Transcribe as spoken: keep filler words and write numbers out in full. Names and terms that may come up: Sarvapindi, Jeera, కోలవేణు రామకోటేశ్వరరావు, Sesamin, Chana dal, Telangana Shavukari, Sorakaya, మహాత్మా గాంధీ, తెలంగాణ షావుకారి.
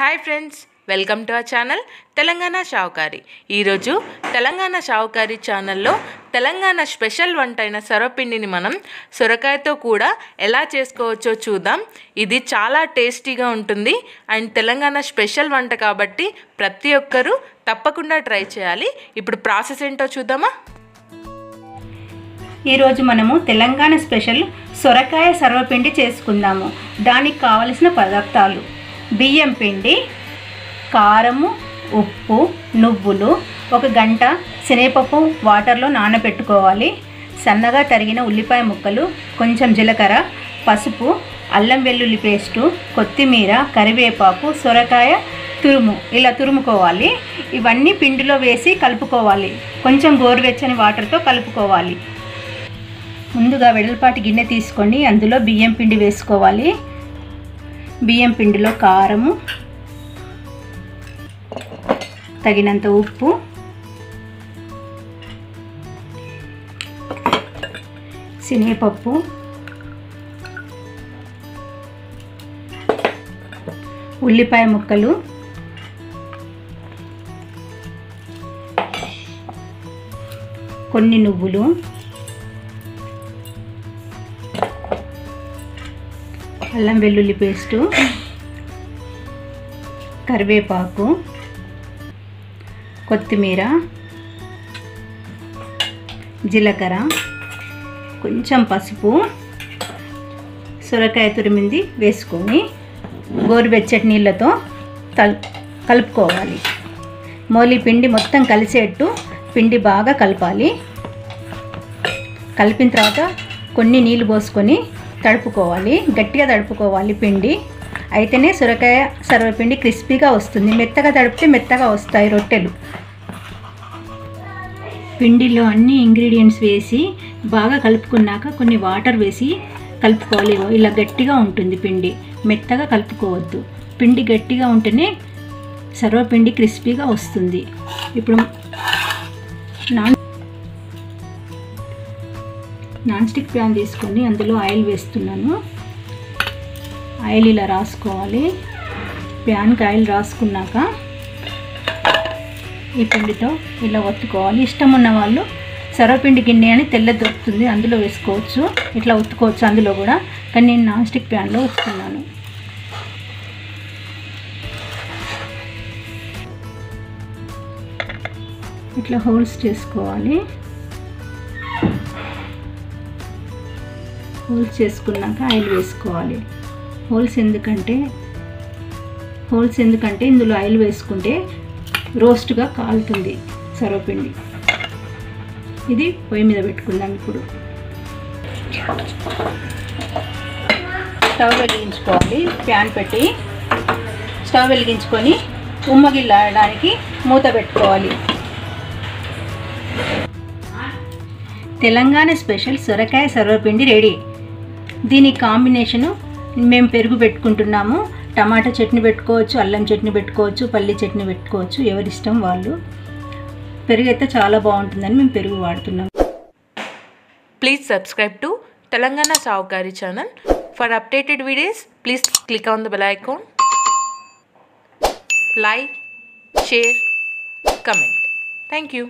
Hi friends welcome to our channel Telangana Shavukari. ई रोजु तेलंगाना शावकारी चैनल्लो तेलंगाना स्पेशल वंटैन सर्वपिंडिनी मनम सोरकायतो कूडा एला चेसुकोवच्चो चूद्दाम। इदी चाला टेस्टीगा उंटुंदी अंड तेलंगाना स्पेशल वंट काबट्टी प्रति ओक्करू तप्पकुंडा ट्रై చేయాలి। ఇప్పుడు ప్రాసెస్ ఏంటో చూద్దామా। ఈ రోజు మనము తెలంగాణ స్పెషల్ సొరకాయ సర్వపిండి చేసుకుందాము। దానికి కావాల్సిన పదార్థాలు బియ్యం పిండి, కారము, ఉప్పు, నువ్వులు, ఒక గంట శనగపప్పు వాటర్ లో నానబెట్టుకోవాలి। సన్నగా తరిగిన ఉల్లిపాయ ముక్కలు, కొంచెం జీలకర్ర, పసుపు, అల్లం వెల్లుల్లి పేస్ట్, కొత్తిమీర, కరివేపాకు, సొరకాయ తురుము ఇలా తురుముకోవాలి। ఇవన్నీ పిండిలో వేసి కలుపుకోవాలి। కొంచెం గోరువెచ్చని వాటర్ తో కలుపుకోవాలి। ముందుగా వెడల్పాటి గిన్నె తీసుకొని అందులో బియ్యం పిండి వేసుకోవాలి। బియ్యం పిండిలో కారము, తగినంత ఉప్పు, శనగపప్పు, ఉల్లిపాయ ముక్కలు, కొన్ని నువ్వులు, అల్లం వెల్లుల్లి పేస్టు, కరివేపాకు, కొత్తిమీర, జీలకర్ర, కొంచెం పసుపు, సొరకాయ తురిమింది వేసుకొని గోరువెచ్చటి నీళ్ళతో కలుపుకోవాలి। మోలి పిండి మొత్తం కలిసేట్టు పిండి బాగా కలపాలి। కలిపిన తర్వాత కొన్ని నీళ్ళు పోసుకొని తడుపుకోవాలి। గట్టిగా తడుపుకోవాలి పిండి, అయితేనే సొరకాయ సర్వపిండి క్రిస్పీగా వస్తుంది। మెత్తగా తడిపితే మెత్తగా వస్తాయి రొట్టెలు। పిండిలో అన్ని ఇంగ్రీడియంట్స్ వేసి బాగా కలుపుకున్నాక కొన్ని వాటర్ వేసి కలుపుకోవాలి। ఇలా గట్టిగా ఉంటుంది పిండి, మెత్తగా కలుపుకోవద్దు। పిండి గట్టిగా ఉంటేనే సర్వపిండి క్రిస్పీగా వస్తుంది। ఇప్పుడు నాన్ నాన్ స్టిక్ ప్యాన్ తీసుకొని అందులో ఆయిల్ వేస్తున్నాను। ఆయిల్ ఇలా రాసుకోవాలి। ప్యాన్కి ఆయిల్ రాసుకున్నాక ఈ పిండితో ఇలా ఒత్తుకోవాలి। ఇష్టం ఉన్న వాళ్ళు సర్వపిండి గిన్నె అని తెల్ల దొరుకుతుంది, అందులో వేసుకోవచ్చు, ఇట్లా ఒత్తుకోవచ్చు అందులో కూడా, కానీ నేను నాన్ స్టిక్ ప్యాన్లో ఒత్తుకున్నాను। ఇట్లా హోల్స్ చేసుకోవాలి। హోల్స్ చేసుకున్నాక ఆయిల్ వేసుకోవాలి। హోల్స్ ఎందుకంటే హోల్స్ ఎందుకంటే ఇందులో ఆయిల్ వేసుకుంటే రోస్ట్గా కాలుతుంది సర్వపిండి। ఇది పొయ్యి మీద పెట్టుకుందాం। ఇప్పుడు స్టవ్ వెలిగించుకోవాలి। ప్యాన్ పెట్టి స్టవ్ వెలిగించుకొని ఉమ్మగిల్లడానికి మూత పెట్టుకోవాలి। తెలంగాణ స్పెషల్ సొరకాయ సర్వపిండి రెడీ। దీని కాంబినేషను మేము పెరుగు పెట్టుకుంటున్నాము, టమాటా చట్నీ పెట్టుకోవచ్చు, అల్లం చట్నీ పెట్టుకోవచ్చు, పల్లి చట్నీ పెట్టుకోవచ్చు, ఎవరిష్టం వాళ్ళు। పెరుగు అయితే చాలా బాగుంటుందని మేము పెరుగు వాడుతున్నాము। Please subscribe to తెలంగాణ షావుకారి channel for updated videos. Please click on the bell icon, like, share, comment. Thank you.